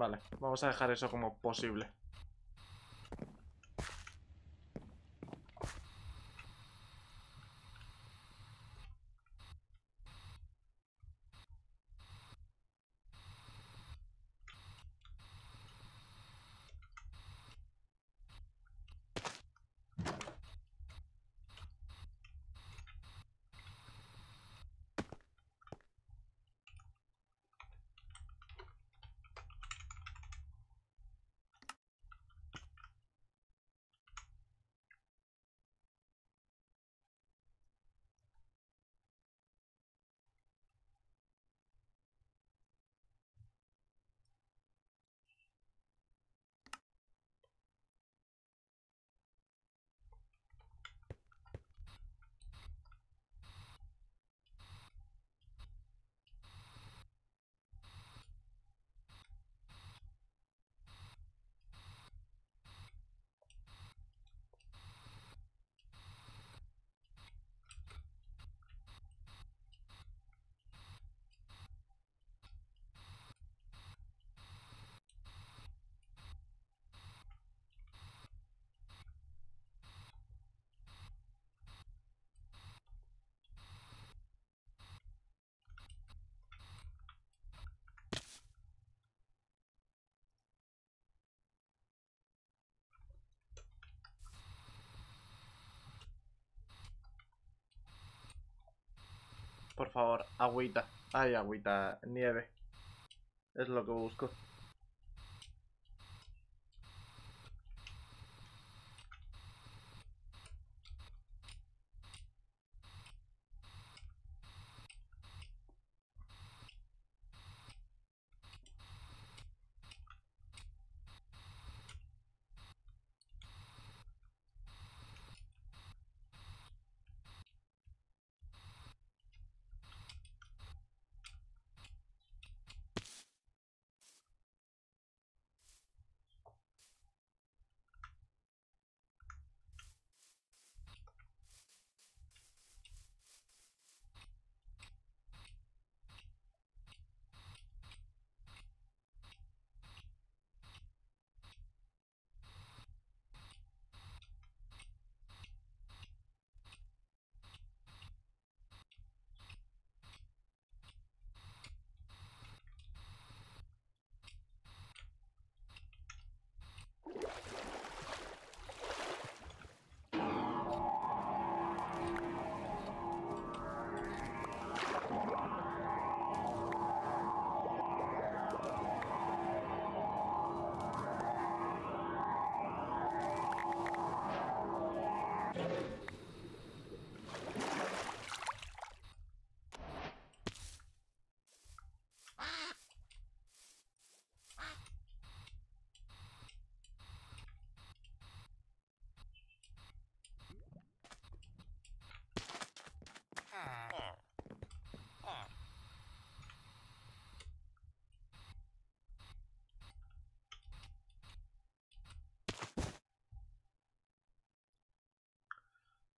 Vale, vamos a dejar eso como posible. Por favor, agüita. Ay, agüita, nieve. Es lo que busco.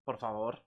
Por favor.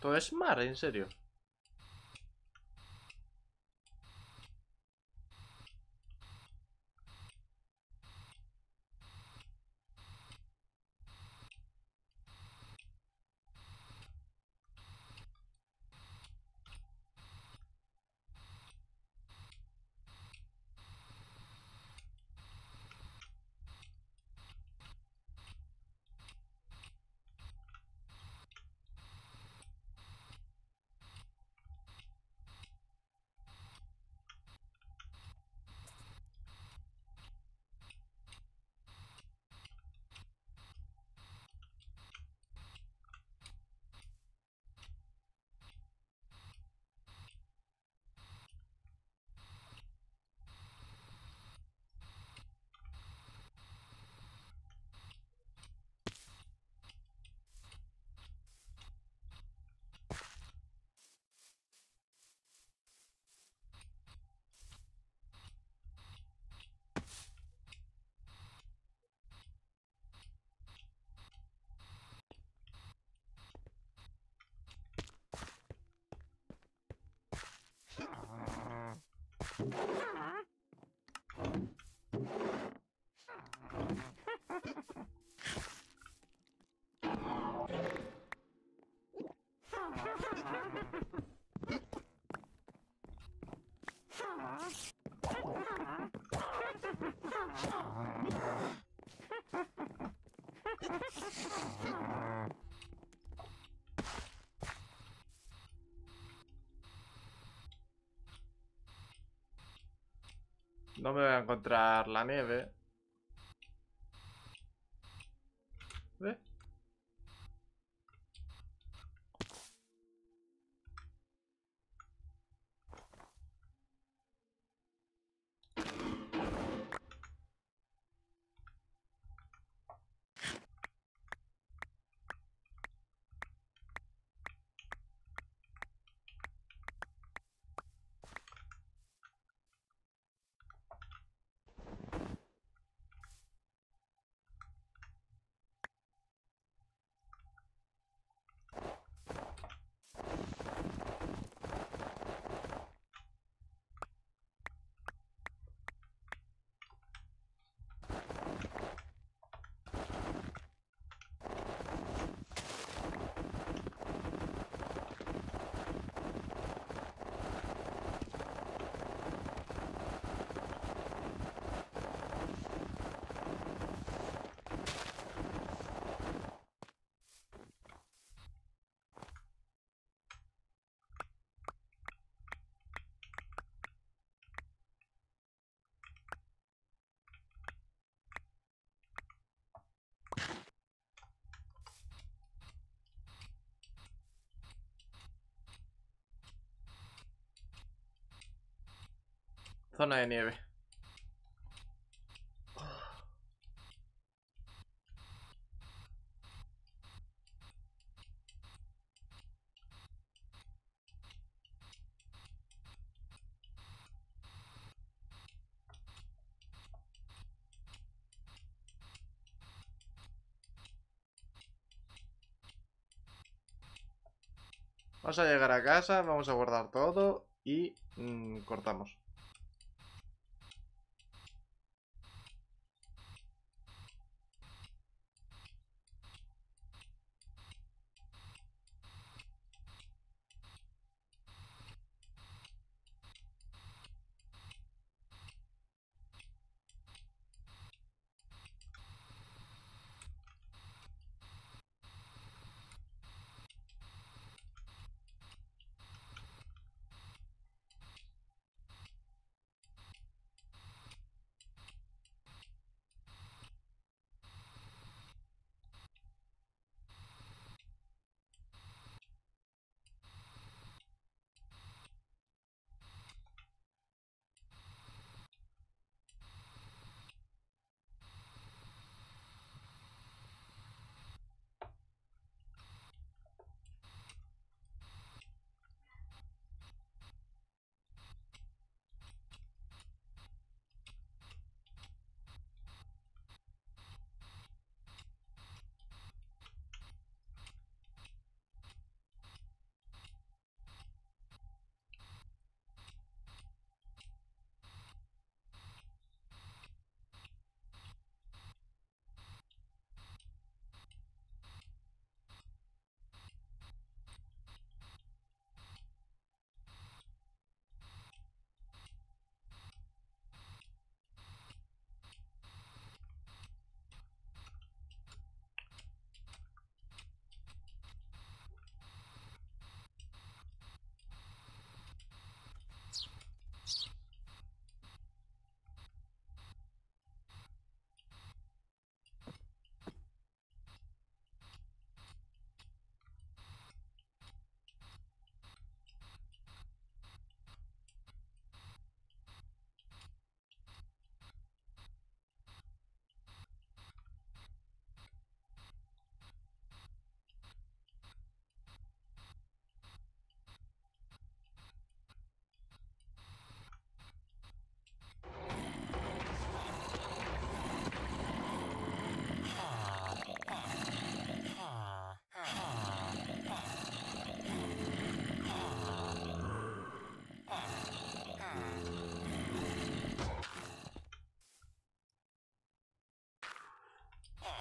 Todo es mar, en serio. No me voy a encontrar la nieve. ¿Ve? Zona de nieve. Vamos a llegar a casa, vamos a guardar todo y cortamos.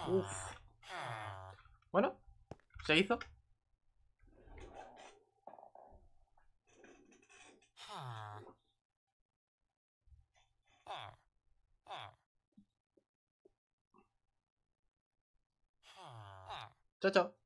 Uf. Bueno, se hizo. Chao, chao.